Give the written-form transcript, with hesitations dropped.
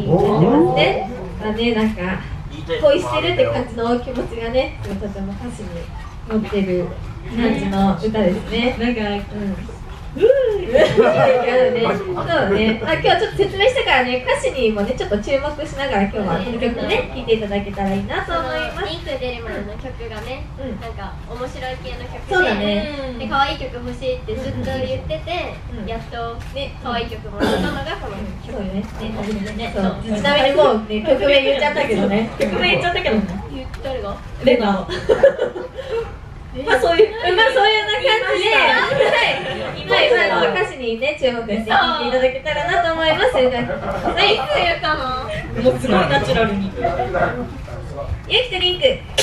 になってがね、なんか恋してるって感じの気持ちがね、とても歌詞に乗ってる感じの歌ですね。なんか、そうね。あ、今日ちょっと説明したからね、歌詞にもねちょっと注目しながら今日はこの曲ね聴いていただけたらいいなと思います。ピンクデリマンの曲がね、なんか面白い系の曲で、そうだね。で可愛い曲欲しいってずっと言ってて、やっとね可愛い曲もらったのがこの曲ね。ちなみにもうね曲名言っちゃったけどね。曲名言っちゃったけど。誰が？レナ。まあそういうな感じで、今の歌詞にね注目して聴いていただけたらなと思います。はい、そういうかも。もうすごいナチュラルに。ゆきとりんく。